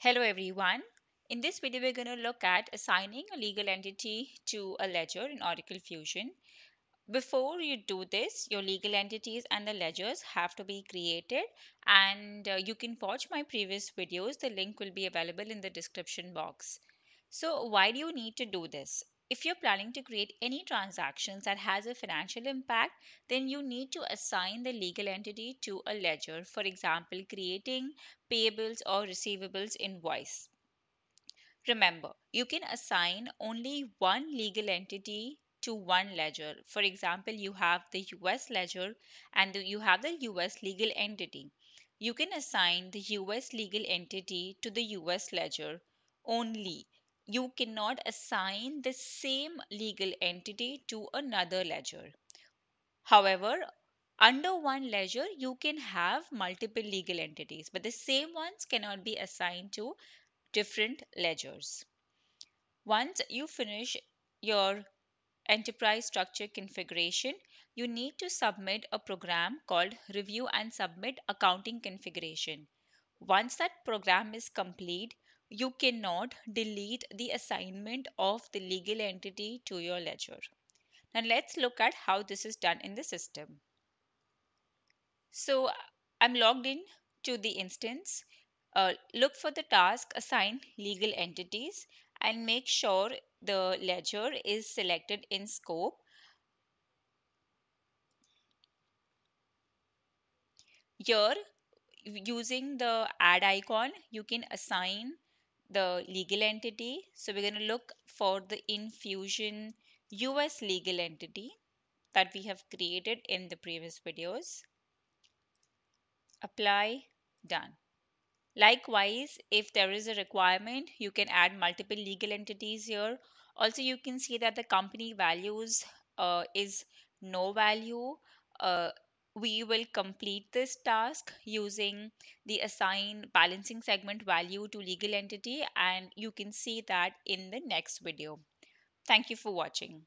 Hello everyone. In this video, we're going to look at assigning a legal entity to a ledger in Oracle Fusion. Before you do this, your legal entities and the ledgers have to be created, and you can watch my previous videos. The link will be available in the description box. So why do you need to do this? If you're planning to create any transactions that has a financial impact, then you need to assign the legal entity to a ledger. For example, creating payables or receivables invoice. Remember, you can assign only one legal entity to one ledger. For example, you have the US ledger and you have the US legal entity. You can assign the US legal entity to the US ledger only. You cannot assign the same legal entity to another ledger. However, under one ledger, you can have multiple legal entities, but the same ones cannot be assigned to different ledgers. Once you finish your Enterprise Structure configuration, you need to submit a program called Review and Submit Accounting Configuration. Once that program is complete, you cannot delete the assignment of the legal entity to your ledger. Now let's look at how this is done in the system. So I'm logged in to the instance. Look for the task Assign Legal Entities and make sure the ledger is selected in scope. Here, using the add icon, you can assign the legal entity. So we're going to look for the Fusion US legal entity that we have created in the previous videos. Apply, done. Likewise, if there is a requirement, you can add multiple legal entities here. Also, you can see that the company values is no value. We will complete this task using the assign balancing segment value to legal entity, and you can see that in the next video. Thank you for watching.